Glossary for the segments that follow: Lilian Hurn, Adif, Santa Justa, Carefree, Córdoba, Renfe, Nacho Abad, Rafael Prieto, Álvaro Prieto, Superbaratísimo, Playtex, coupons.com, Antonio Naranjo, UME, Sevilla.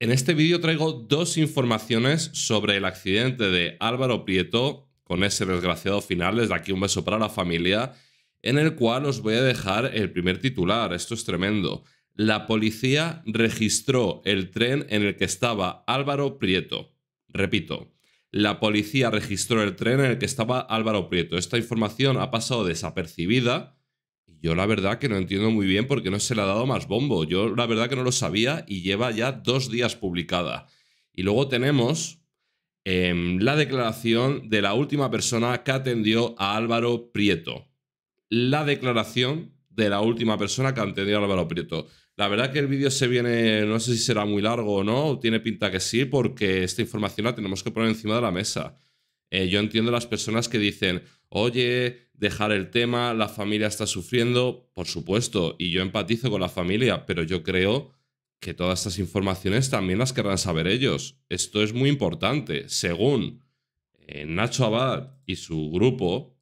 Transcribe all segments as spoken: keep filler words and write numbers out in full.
En este vídeo traigo dos informaciones sobre el accidente de Álvaro Prieto, con ese desgraciado final, desde aquí un beso para la familia, en el cual os voy a dejar el primer titular, esto es tremendo. La policía registró el tren en el que estaba Álvaro Prieto. Repito, la policía registró el tren en el que estaba Álvaro Prieto. Esta información ha pasado desapercibida. Yo la verdad que no entiendo muy bien por qué no se le ha dado más bombo. Yo la verdad que no lo sabía y lleva ya dos días publicada. Y luego tenemos eh, la declaración de la última persona que atendió a Álvaro Prieto. La declaración de la última persona que atendió a Álvaro Prieto. La verdad que el vídeo se viene, no sé si será muy largo o no, tiene pinta que sí, porque esta información la tenemos que poner encima de la mesa. Eh, yo entiendo las personas que dicen, oye, dejar el tema, la familia está sufriendo, por supuesto, y yo empatizo con la familia, pero yo creo que todas estas informaciones también las querrán saber ellos. Esto es muy importante. Según eh, Nacho Abad y su grupo,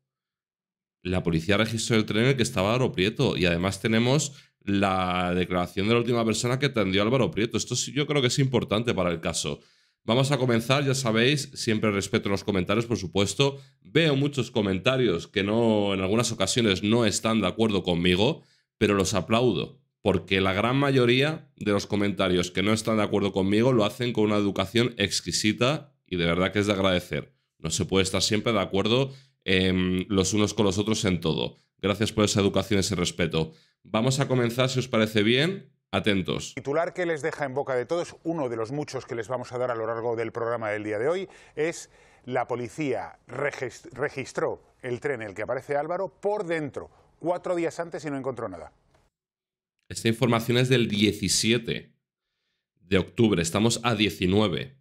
la policía registró el tren en el que estaba Álvaro Prieto, y además tenemos la declaración de la última persona que atendió a Álvaro Prieto. Esto yo creo que es importante para el caso. Vamos a comenzar, ya sabéis, siempre respeto los comentarios, por supuesto. Veo muchos comentarios que no, en algunas ocasiones no están de acuerdo conmigo, pero los aplaudo, porque la gran mayoría de los comentarios que no están de acuerdo conmigo lo hacen con una educación exquisita y de verdad que es de agradecer. No se puede estar siempre de acuerdo eh, los unos con los otros en todo. Gracias por esa educación, ese respeto. Vamos a comenzar, si os parece bien. Atentos. El titular que les deja en boca de todos, uno de los muchos que les vamos a dar a lo largo del programa del día de hoy, es: la policía registró el tren en el que aparece Álvaro por dentro, cuatro días antes y no encontró nada. Esta información es del diecisiete de octubre, estamos a diecinueve.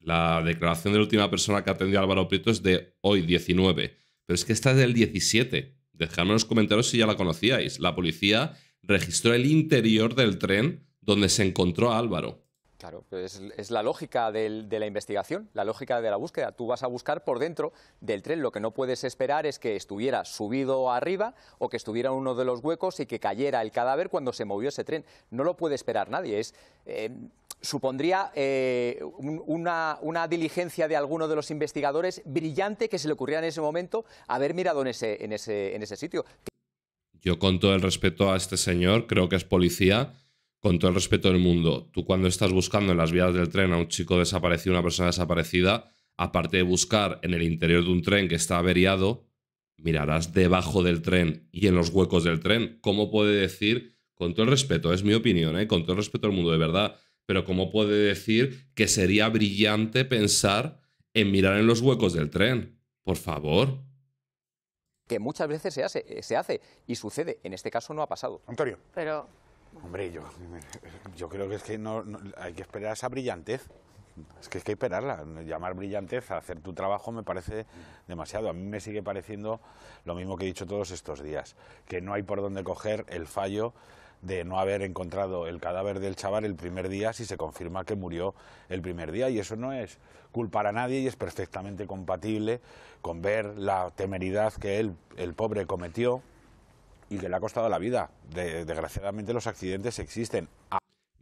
La declaración de la última persona que atendió a Álvaro Prieto es de hoy, diecinueve. Pero es que esta es del diecisiete. Dejadme en los comentarios si ya la conocíais. La policía registró el interior del tren donde se encontró a Álvaro. Claro, pues es la lógica del, de la investigación, la lógica de la búsqueda. Tú vas a buscar por dentro del tren. Lo que no puedes esperar es que estuviera subido arriba o que estuviera en uno de los huecos y que cayera el cadáver cuando se movió ese tren. No lo puede esperar nadie. Es... Eh, supondría eh, un, una, una diligencia de alguno de los investigadores brillante que se le ocurría en ese momento haber mirado en ese, en ese, en ese sitio. Yo, con todo el respeto a este señor, creo que es policía, con todo el respeto del mundo. Tú, cuando estás buscando en las vías del tren a un chico desaparecido, una persona desaparecida, aparte de buscar en el interior de un tren que está averiado, mirarás debajo del tren y en los huecos del tren. ¿Cómo puede decir, con todo el respeto, es mi opinión, ¿eh? con todo el respeto del mundo, de verdad, pero cómo puede decir que sería brillante pensar en mirar en los huecos del tren? Por favor. Que muchas veces se hace, se hace y sucede. En este caso no ha pasado. Antonio. Pero... Hombre, yo, yo creo que es que no, no, hay que esperar esa brillantez. Es que, es que hay que esperarla. Llamar brillantez a hacer tu trabajo me parece demasiado. A mí me sigue pareciendo lo mismo que he dicho todos estos días, que no hay por dónde coger el fallo de no haber encontrado el cadáver del chaval el primer día si se confirma que murió el primer día. Y eso no es culpar a nadie y es perfectamente compatible con ver la temeridad que él, el pobre, cometió y que le ha costado la vida. De, desgraciadamente los accidentes existen.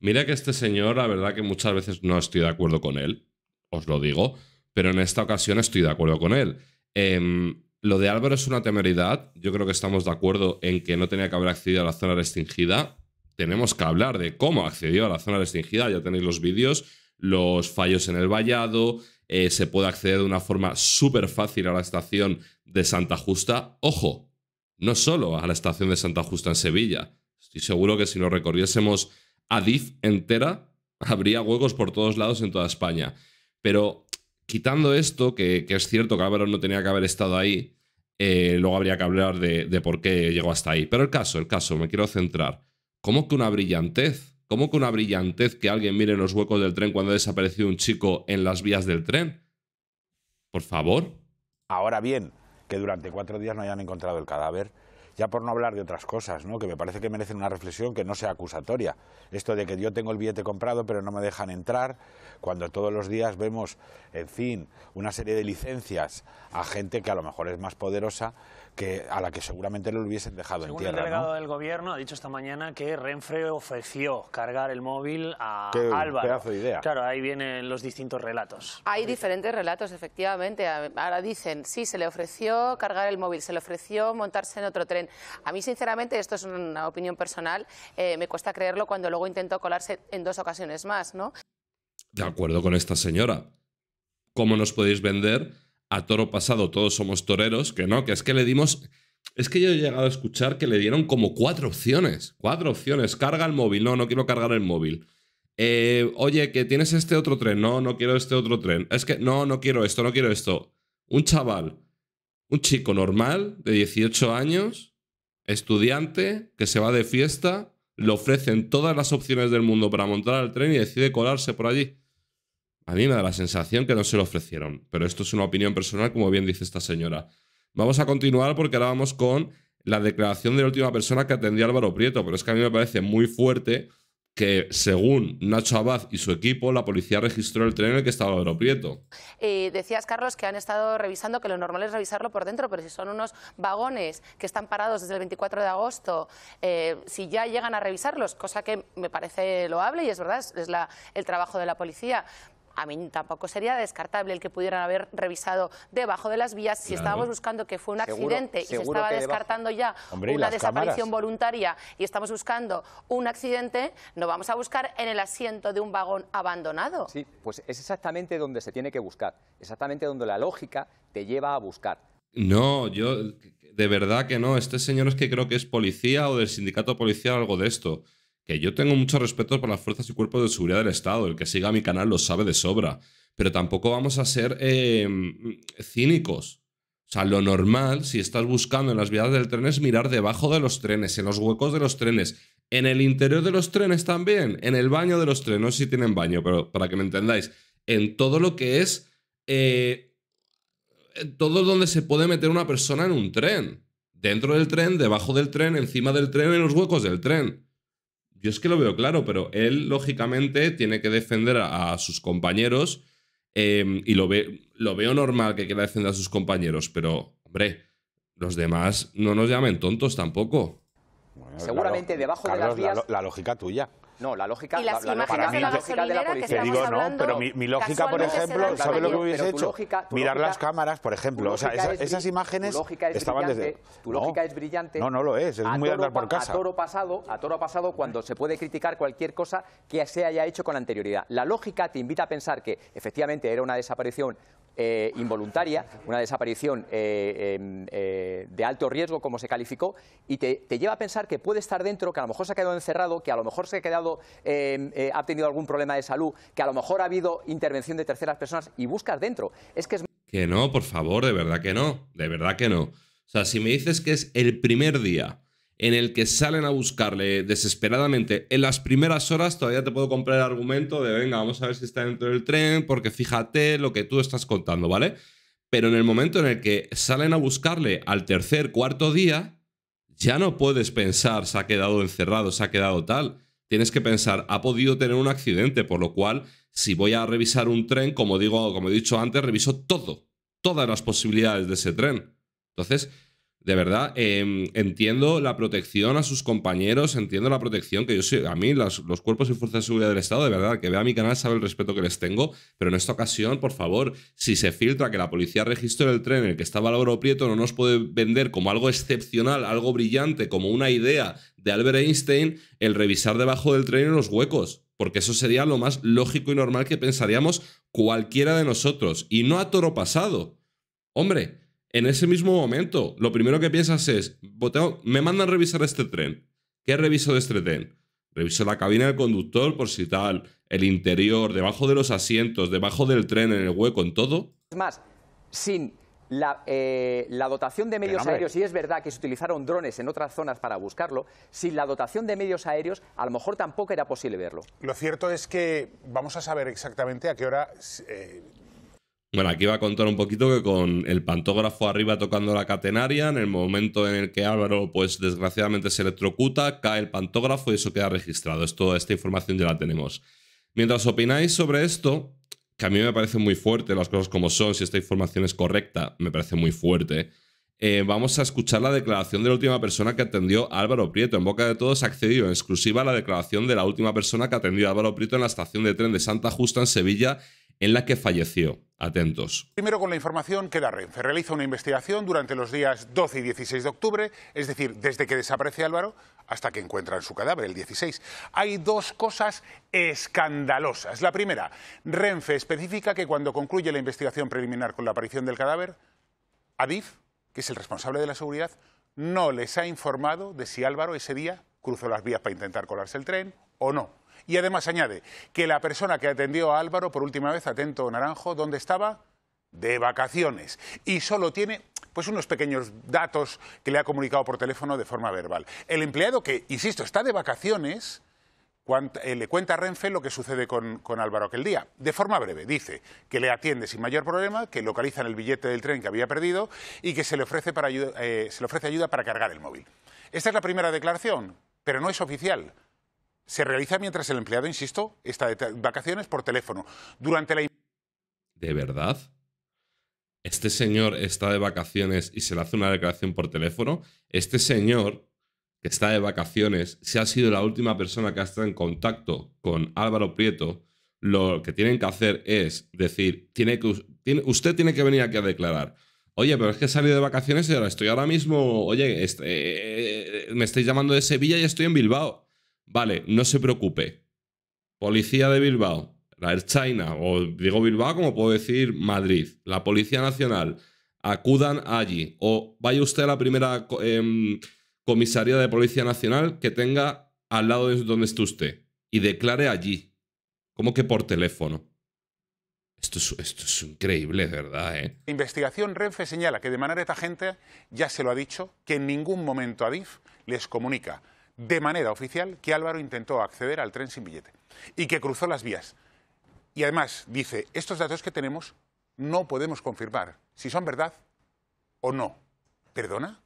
Mira que este señor, la verdad que muchas veces no estoy de acuerdo con él, os lo digo, pero en esta ocasión estoy de acuerdo con él. Eh, Lo de Álvaro es una temeridad. Yo creo que estamos de acuerdo en que no tenía que haber accedido a la zona restringida. Tenemos que hablar de cómo accedió a la zona restringida. Ya tenéis los vídeos, los fallos en el vallado. Eh, se puede acceder de una forma súper fácil a la estación de Santa Justa. Ojo, no solo a la estación de Santa Justa en Sevilla. Estoy seguro que si nos recorriésemos Adif entera, habría huecos por todos lados en toda España. Pero... quitando esto, que, que es cierto que Álvaro no tenía que haber estado ahí, eh, luego habría que hablar de, de por qué llegó hasta ahí. Pero el caso, el caso, me quiero centrar. ¿Cómo que una brillantez? ¿Cómo que una brillantez que alguien mire en los huecos del tren cuando ha desaparecido un chico en las vías del tren? Por favor. Ahora bien, que durante cuatro días no hayan encontrado el cadáver, ya por no hablar de otras cosas, ¿no?, que me parece que merecen una reflexión que no sea acusatoria. Esto de que yo tengo el billete comprado pero no me dejan entrar, cuando todos los días vemos, en fin, una serie de licencias a gente que a lo mejor es más poderosa, que a la que seguramente lo hubiesen dejado en tierra. El delegado, ¿no?, del Gobierno ha dicho esta mañana que Renfe ofreció cargar el móvil a Qué Álvaro. Pedazo de idea. Claro, ahí vienen los distintos relatos. Hay diferentes relatos, efectivamente. Ahora dicen, sí, se le ofreció cargar el móvil, se le ofreció montarse en otro tren. A mí, sinceramente, esto es una opinión personal, eh, me cuesta creerlo cuando luego intentó colarse en dos ocasiones más, ¿no? De acuerdo con esta señora. ¿Cómo nos podéis vender a toro pasado, todos somos toreros, que no, que es que le dimos... Es que yo he llegado a escuchar que le dieron como cuatro opciones. Cuatro opciones. Carga el móvil. No, no quiero cargar el móvil. Eh, oye, que tienes este otro tren. No, no quiero este otro tren. Es que no, no quiero esto, no quiero esto. Un chaval, un chico normal, de dieciocho años, estudiante, que se va de fiesta, le ofrecen todas las opciones del mundo para montar al tren y decide colarse por allí. A mí me da la sensación que no se lo ofrecieron. Pero esto es una opinión personal, como bien dice esta señora. Vamos a continuar porque ahora vamos con la declaración de la última persona que atendía a Álvaro Prieto, pero es que a mí me parece muy fuerte que, según Nacho Abad y su equipo, la policía registró el tren en el que estaba Álvaro Prieto. Eh, decías, Carlos, que han estado revisando, que lo normal es revisarlo por dentro, pero si son unos vagones que están parados desde el veinticuatro de agosto, eh, si ya llegan a revisarlos, cosa que me parece loable y es verdad, es la, el trabajo de la policía. A mí tampoco sería descartable el que pudieran haber revisado debajo de las vías si claro. estábamos buscando que fue un accidente seguro, y se estaba descartando debajo. ya Hombre, una desaparición cámaras? voluntaria y estamos buscando un accidente, no vamos a buscar en el asiento de un vagón abandonado. Sí, pues es exactamente donde se tiene que buscar, exactamente donde la lógica te lleva a buscar. No, yo de verdad que no. Este señor es que creo que es policía o del sindicato policial, algo de esto. Que yo tengo mucho respeto por las fuerzas y cuerpos de seguridad del Estado. El que siga mi canal lo sabe de sobra. Pero tampoco vamos a ser eh, cínicos. O sea, lo normal, si estás buscando en las vías del tren, es mirar debajo de los trenes, en los huecos de los trenes, en el interior de los trenes también, en el baño de los trenes. No sé si tienen baño, pero para que me entendáis. En todo lo que es... Eh, en todo donde se puede meter una persona en un tren. Dentro del tren, debajo del tren, encima del tren, en los huecos del tren. Yo es que lo veo claro, pero él, lógicamente, tiene que defender a, a sus compañeros eh, y lo, ve, lo veo normal que quiera defender a sus compañeros, pero, hombre, los demás no nos llamen tontos tampoco. Bueno, seguramente debajo Carlos, de las vías... La, la lógica tuya. No, la lógica... Y las la, la imágenes de la gasolinera de la policía. Que estamos digo, no, pero mi, mi lógica, por ejemplo, ¿sabes lo que hubiese hecho? Lógica, Mirar lógica, las cámaras, por ejemplo. O sea, esa, es esas imágenes es estaban desde... Tu lógica no, es brillante. No, no lo es. Es a muy toro, andar por casa. A toro pasado, a toro pasado, cuando se puede criticar cualquier cosa que se haya hecho con anterioridad. La lógica te invita a pensar que, efectivamente, era una desaparición eh, involuntaria, una desaparición eh, eh, de alto riesgo, como se calificó, y te, te lleva a pensar que puede estar dentro, que a lo mejor se ha quedado encerrado, que a lo mejor se ha quedado... Eh, eh, ha tenido algún problema de salud, que a lo mejor ha habido intervención de terceras personas y buscas dentro. Es que es... Que no, por favor, de verdad que no, de verdad que no. O sea, si me dices que es el primer día en el que salen a buscarle desesperadamente, en las primeras horas todavía te puedo comprar el argumento de venga, vamos a ver si está dentro del tren, porque fíjate lo que tú estás contando, ¿vale? Pero en el momento en el que salen a buscarle al tercer, cuarto día, ya no puedes pensar se ha quedado encerrado, se ha quedado tal... Tienes que pensar, ha podido tener un accidente, por lo cual, si voy a revisar un tren, como digo, como he dicho antes, reviso todo, todas las posibilidades de ese tren. Entonces, de verdad, eh, entiendo la protección a sus compañeros, entiendo la protección que yo soy. A mí, las, los cuerpos y fuerzas de seguridad del Estado, de verdad, que vea mi canal sabe el respeto que les tengo, pero en esta ocasión, por favor, si se filtra que la policía registró el tren en el que estaba Álvaro Prieto, no nos puede vender como algo excepcional, algo brillante, como una idea de Albert Einstein, el revisar debajo del tren en los huecos, porque eso sería lo más lógico y normal que pensaríamos cualquiera de nosotros, y no a toro pasado. Hombre, en ese mismo momento, lo primero que piensas es, me mandan a revisar este tren. ¿Qué reviso de este tren? Reviso la cabina del conductor, por si tal, el interior, debajo de los asientos, debajo del tren, en el hueco, en todo. Es más, sin... La, eh, la dotación de medios aéreos, y es verdad que se utilizaron drones en otras zonas para buscarlo, sin la dotación de medios aéreos a lo mejor tampoco era posible verlo. Lo cierto es que vamos a saber exactamente a qué hora... Eh... Bueno, aquí va a contar un poquito que con el pantógrafo arriba tocando la catenaria, en el momento en el que Álvaro, pues desgraciadamente se electrocuta, cae el pantógrafo y eso queda registrado. Esto, esta información ya la tenemos. Mientras opináis sobre esto, que a mí me parece muy fuerte, las cosas como son, si esta información es correcta, me parece muy fuerte, eh, vamos a escuchar la declaración de la última persona que atendió a Álvaro Prieto. En boca de todos ha accedido en exclusiva a la declaración de la última persona que atendió a Álvaro Prieto en la estación de tren de Santa Justa en Sevilla, en la que falleció. Atentos. Primero con la información que da Renfe. Realiza una investigación durante los días doce y dieciséis de octubre, es decir, desde que desaparece Álvaro hasta que encuentran su cadáver, el dieciséis. Hay dos cosas escandalosas. La primera, Renfe especifica que cuando concluye la investigación preliminar con la aparición del cadáver, Adif, que es el responsable de la seguridad, no les ha informado de si Álvaro ese día cruzó las vías para intentar colarse el tren o no. Y además añade que la persona que atendió a Álvaro por última vez, atento Naranjo, ¿dónde estaba? De vacaciones. Y solo tiene pues unos pequeños datos que le ha comunicado por teléfono de forma verbal. El empleado que, insisto, está de vacaciones, cuanta, eh, le cuenta a Renfe lo que sucede con, con Álvaro aquel día. De forma breve, dice que le atiende sin mayor problema, que localizan el billete del tren que había perdido y que se le ofrece, para ayuda, eh, se le ofrece ayuda para cargar el móvil. Esta es la primera declaración, pero no es oficial. Se realiza mientras el empleado, insisto, está de vacaciones por teléfono. Durante la... ¿De verdad? ¿Este señor está de vacaciones y se le hace una declaración por teléfono? Este señor, que está de vacaciones, si ha sido la última persona que ha estado en contacto con Álvaro Prieto, lo que tienen que hacer es decir, tiene que, tiene, usted tiene que venir aquí a declarar. Oye, pero es que he salido de vacaciones y ahora estoy ahora mismo... Oye, este, eh, eh, me estáis llamando de Sevilla y estoy en Bilbao. Vale, no se preocupe. Policía de Bilbao, la Air China, o digo Bilbao como puedo decir Madrid, la Policía Nacional, acudan allí. O vaya usted a la primera eh, comisaría de Policía Nacional que tenga al lado de donde esté usted y declare allí. Como que por teléfono. Esto es, esto es increíble, de verdad, ¿eh? La investigación Renfe señala que de manera tajante, ya se lo ha dicho, que en ningún momento Adif les comunica de manera oficial que Álvaro intentó acceder al tren sin billete y que cruzó las vías. Y además dice, estos datos que tenemos no podemos confirmar si son verdad o no. ¿Perdona?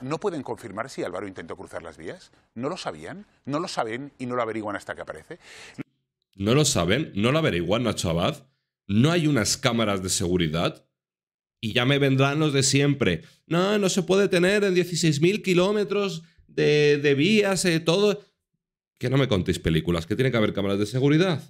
¿No pueden confirmar si Álvaro intentó cruzar las vías? ¿No lo sabían? ¿No lo saben y no lo averiguan hasta que aparece? ¿No lo saben? ¿No lo averiguan, Nacho Abad? ¿No hay unas cámaras de seguridad? Y ya me vendrán los de siempre. No, no se puede tener en dieciséis mil kilómetros... De, de vías, eh, todo... Que no me contéis películas, que tiene que haber cámaras de seguridad.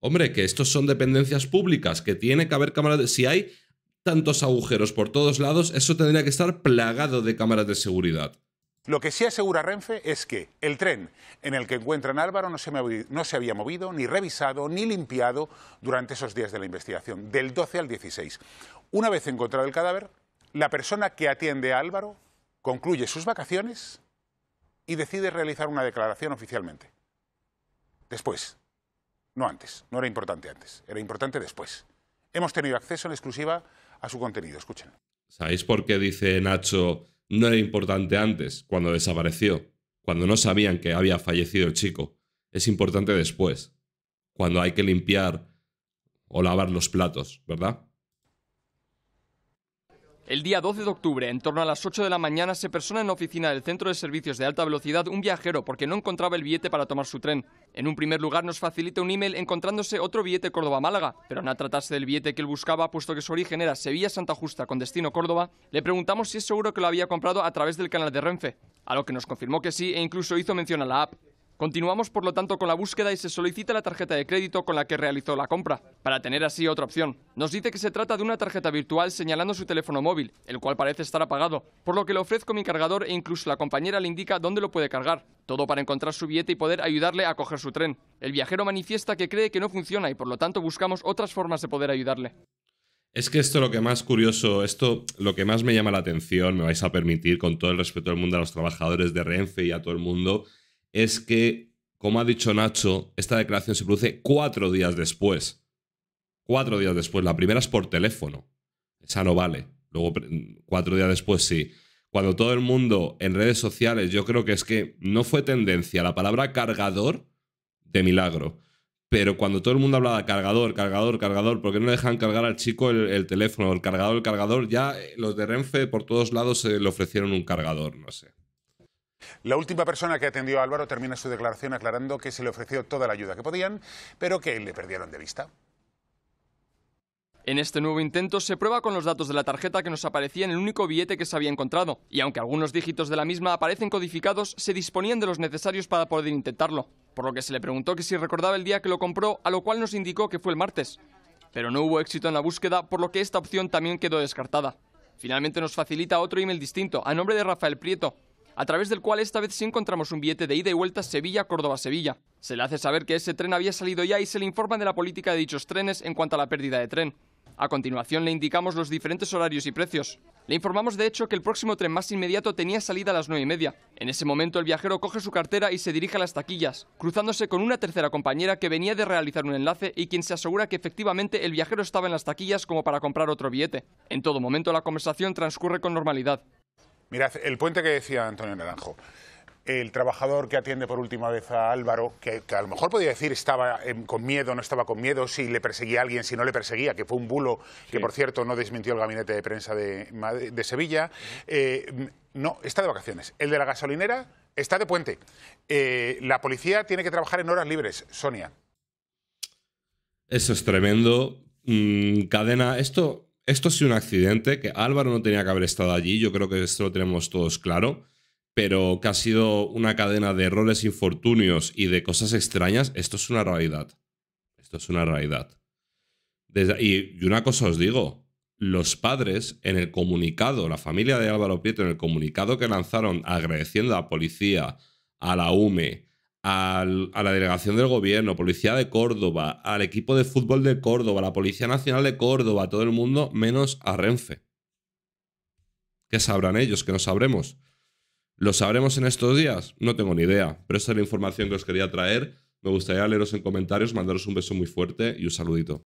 Hombre, que estos son dependencias públicas, que tiene que haber cámaras de... Si hay tantos agujeros por todos lados, eso tendría que estar plagado de cámaras de seguridad. Lo que sí asegura Renfe es que el tren en el que encuentran a Álvaro no se, me, no se había movido, ni revisado, ni limpiado durante esos días de la investigación, del doce al dieciséis. Una vez encontrado el cadáver, la persona que atiende a Álvaro concluye sus vacaciones y decide realizar una declaración oficialmente. Después. No antes. No era importante antes. Era importante después. Hemos tenido acceso en exclusiva a su contenido. Escuchen. ¿Sabéis por qué dice Nacho no era importante antes, cuando desapareció? Cuando no sabían que había fallecido el chico. Es importante después. Cuando hay que limpiar o lavar los platos, ¿verdad? El día doce de octubre, en torno a las ocho de la mañana, se persona en la oficina del Centro de Servicios de Alta Velocidad un viajero porque no encontraba el billete para tomar su tren. En un primer lugar nos facilita un email encontrándose otro billete Córdoba-Málaga, pero al tratarse del billete que él buscaba, puesto que su origen era Sevilla-Santa Justa con destino Córdoba, le preguntamos si es seguro que lo había comprado a través del canal de Renfe, a lo que nos confirmó que sí e incluso hizo mención a la app. Continuamos, por lo tanto, con la búsqueda y se solicita la tarjeta de crédito con la que realizó la compra, para tener así otra opción. Nos dice que se trata de una tarjeta virtual señalando su teléfono móvil, el cual parece estar apagado, por lo que le ofrezco mi cargador e incluso la compañera le indica dónde lo puede cargar, todo para encontrar su billete y poder ayudarle a coger su tren. El viajero manifiesta que cree que no funciona y por lo tanto buscamos otras formas de poder ayudarle. Es que esto lo que más curioso, esto lo que más me llama la atención, me vais a permitir con todo el respeto del mundo a los trabajadores de Renfe y a todo el mundo, es que, como ha dicho Nacho, esta declaración se produce cuatro días después. Cuatro días después. La primera es por teléfono. Esa no vale. Luego, cuatro días después sí. Cuando todo el mundo en redes sociales, yo creo que es que no fue tendencia la palabra cargador de milagro. Pero cuando todo el mundo hablaba cargador, cargador, cargador, ¿por qué no le dejan cargar al chico el, el teléfono? El cargador, el cargador, ya los de Renfe por todos lados eh, le ofrecieron un cargador, no sé. La última persona que atendió a Álvaro termina su declaración aclarando que se le ofreció toda la ayuda que podían, pero que le perdieron de vista. En este nuevo intento se prueba con los datos de la tarjeta que nos aparecía en el único billete que se había encontrado, y aunque algunos dígitos de la misma aparecen codificados, se disponían de los necesarios para poder intentarlo, por lo que se le preguntó que si recordaba el día que lo compró, a lo cual nos indicó que fue el martes. Pero no hubo éxito en la búsqueda, por lo que esta opción también quedó descartada. Finalmente nos facilita otro email distinto, a nombre de Rafael Prieto, a través del cual esta vez sí encontramos un billete de ida y vuelta Sevilla-Córdoba-Sevilla. Se le hace saber que ese tren había salido ya y se le informa de la política de dichos trenes en cuanto a la pérdida de tren. A continuación le indicamos los diferentes horarios y precios. Le informamos de hecho que el próximo tren más inmediato tenía salida a las nueve y media. En ese momento el viajero coge su cartera y se dirige a las taquillas, cruzándose con una tercera compañera que venía de realizar un enlace y quien se asegura que efectivamente el viajero estaba en las taquillas como para comprar otro billete. En todo momento la conversación transcurre con normalidad. Mirad, el puente que decía Antonio Naranjo, el trabajador que atiende por última vez a Álvaro, que, que a lo mejor podía decir estaba eh, con miedo, no estaba con miedo, si le perseguía a alguien, si no le perseguía, que fue un bulo, sí, que por cierto no desmintió el gabinete de prensa de, de Sevilla, eh, no, está de vacaciones. El de la gasolinera está de puente. Eh, la policía tiene que trabajar en horas libres, Sonia. Eso es tremendo. Mm, cadena, esto... Esto ha sido un accidente, que Álvaro no tenía que haber estado allí, yo creo que esto lo tenemos todos claro, pero que ha sido una cadena de errores, infortunios y de cosas extrañas. Esto es una realidad. Esto es una realidad. Desde, y, y una cosa os digo, los padres en el comunicado, la familia de Álvaro Prieto en el comunicado que lanzaron agradeciendo a la policía, a la U M E, a la delegación del gobierno, policía de Córdoba, al equipo de fútbol de Córdoba, la Policía Nacional de Córdoba, a todo el mundo, menos a Renfe. ¿Qué sabrán ellos? ¿Qué no sabremos? ¿Lo sabremos en estos días? No tengo ni idea, pero esta es la información que os quería traer. Me gustaría leeros en comentarios, mandaros un beso muy fuerte y un saludito.